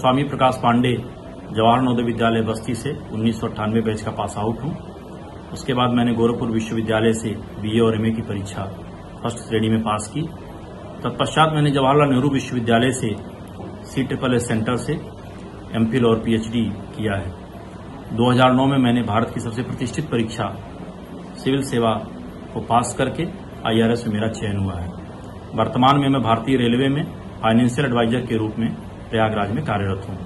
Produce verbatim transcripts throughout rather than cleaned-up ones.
स्वामी प्रकाश पांडे जवाहर नवोदय विद्यालय बस्ती से उन्नीस सौ अट्ठानवे बैच का पास आउट हूँ। उसके बाद मैंने गोरखपुर विश्वविद्यालय से बीए और एमए की परीक्षा फर्स्ट श्रेणी में पास की। तत्पश्चात मैंने जवाहरलाल नेहरू विश्वविद्यालय से सी ट्रिपल एस सेंटर से एमफिल और पीएचडी किया है। दो हज़ार नौ में मैंने भारत की सबसे प्रतिष्ठित परीक्षा सिविल सेवा को पास करके आई ए एस में मेरा चयन हुआ है। वर्तमान में मैं भारतीय रेलवे में फाइनेंशियल एडवाइजर के रूप में प्रयागराज में कार्यरत हूँ।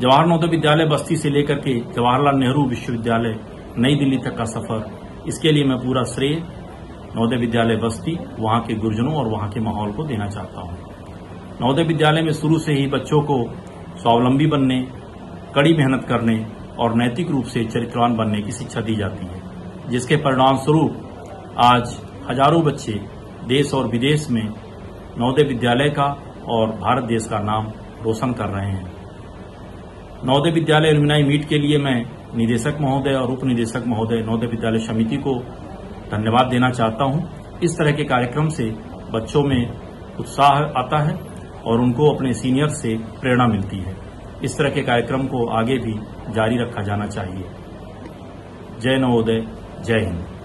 जवाहर नवोदय विद्यालय बस्ती से लेकर के जवाहरलाल नेहरू विश्वविद्यालय नई दिल्ली तक का सफर, इसके लिए मैं पूरा श्रेय नवोदय विद्यालय बस्ती, वहाँ के गुरुजनों और वहाँ के माहौल को देना चाहता हूँ। नवोदय विद्यालय में शुरू से ही बच्चों को स्वावलंबी बनने, कड़ी मेहनत करने और नैतिक रूप से चरित्रवान बनने की शिक्षा दी जाती है, जिसके परिणाम स्वरूप आज हजारों बच्चे देश और विदेश में नवोदय विद्यालय का और भारत देश का नाम रोशन कर रहे हैं। नवोदय विद्यालय एलुमनाई मीट के लिए मैं निदेशक महोदय और उप निदेशक महोदय नवोदय विद्यालय समिति को धन्यवाद देना चाहता हूं। इस तरह के कार्यक्रम से बच्चों में उत्साह आता है और उनको अपने सीनियर से प्रेरणा मिलती है। इस तरह के कार्यक्रम को आगे भी जारी रखा जाना चाहिए। जय नवोदय, जय हिंद।